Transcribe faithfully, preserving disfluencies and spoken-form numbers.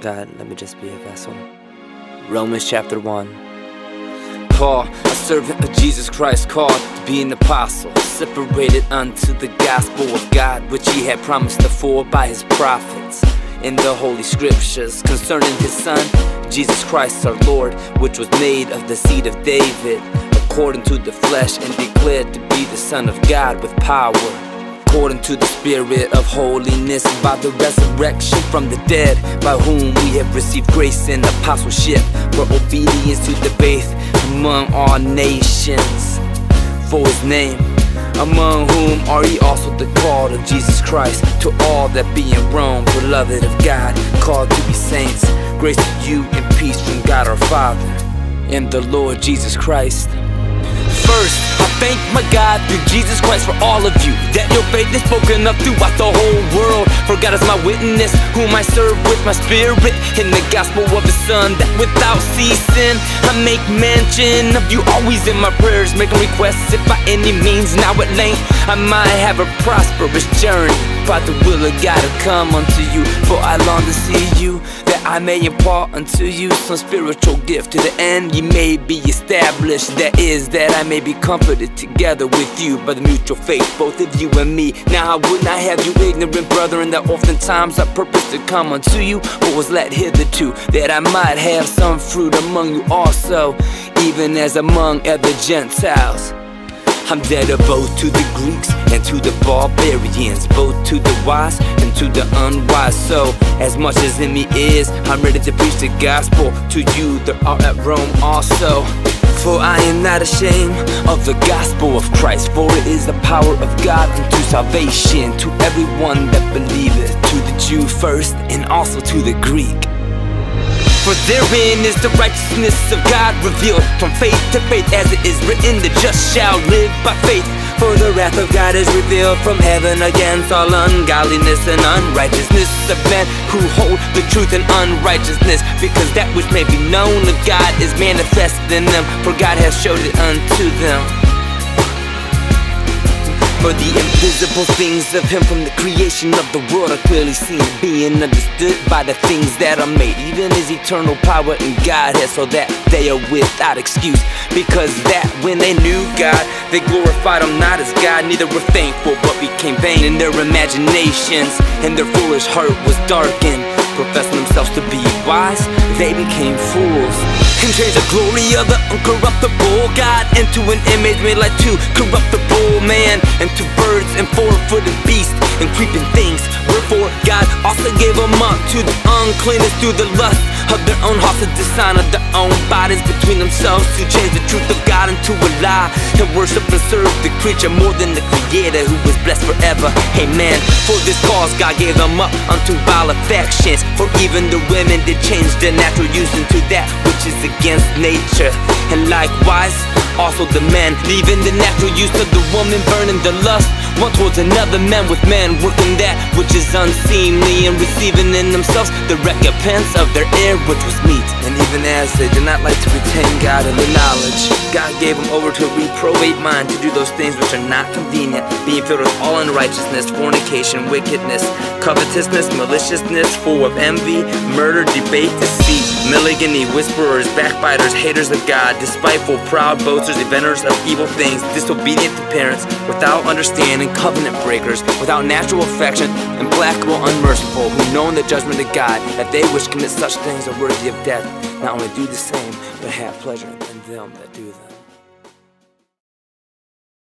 God, let me just be a vessel. Romans chapter one. Paul, a servant of Jesus Christ, called to be an apostle, separated unto the gospel of God, which he had promised afore by his prophets in the holy scriptures, concerning his son, Jesus Christ our Lord, which was made of the seed of David, according to the flesh, and declared to be the Son of God with power, according to the Spirit of holiness, by the resurrection from the dead, by whom we have received grace and apostleship for obedience to the faith among all nations, for his name, among whom are ye also the called of Jesus Christ, to all that be in Rome, beloved of God, called to be saints, grace to you and peace from God our Father and the Lord Jesus Christ. First, I thank my God through Jesus Christ for all of you, that your faith is spoken of throughout the whole world. For God is my witness, whom I serve with my spirit, in the gospel of his Son, that without ceasing I make mention of you always in my prayers, making requests if by any means now at length I might have a prosperous journey, by the will of God to come unto you. For I long to see you, that I may impart unto you some spiritual gift, to the end ye may be established, that is, that I may be comforted together with you by the mutual faith, both of you and me. Now I would not have you ignorant, brethren, that oftentimes I purpose to come unto you, but was let hitherto, that I might have some fruit among you also, even as among other Gentiles. I'm dead both to the Greeks and to the barbarians, both to the wise and to the unwise. So, as much as in me is, I'm ready to preach the gospel to you that are at Rome also. For I am not ashamed of the gospel of Christ, for it is the power of God unto salvation, to everyone that believeth, to the Jew first, and also to the Greek. For therein is the righteousness of God revealed, from faith to faith, as it is written, the just shall live by faith. For the wrath of God is revealed from heaven against all ungodliness and unrighteousness of men who hold the truth in unrighteousness, because that which may be known of God is manifest in them, for God has showed it unto them. For the invisible things of him from the creation of the world are clearly seen, being understood by the things that are made, even his eternal power and Godhead, so that they are without excuse. Because that when they knew God, they glorified him not as God, neither were thankful, but became vain in their imaginations, and their foolish heart was darkened. Professing themselves to be wise, they became fools, and changed the glory of the uncorruptible God into an image made like to corruptible man, and to birds and four-footed beasts and creeping things. Wherefore God also gave them up to the uncleanness through the lust of their own hearts, to dishonor their own bodies between themselves, to change the truth of God into a lie, to worship and serve the creature more than the Creator, who is blessed forever. Amen. For this cause God gave them up unto vile affections, for even the women did change their natural use into that which is against nature. And likewise also the men, leaving the natural use of the woman, burning the lust one towards another, man with man, working that which is unseemly, and receiving in themselves the recompense of their error, which was meat. And even as they did not like to retain God in the knowledge, God gave them over to a reprobate mind, to do those things which are not convenient, being filled with all unrighteousness, fornication, wickedness, covetousness, maliciousness, full of envy, murder, debate, deceit, maligny, whisperers, backbiters, haters of God, despiteful, proud, boasters, inventors of evil things, disobedient to parents, without understanding, covenant breakers, without natural affection, implacable, unmerciful, who know in the judgment of God that they which commit such things are worthy of death, not only do the same, but have pleasure in them that do them.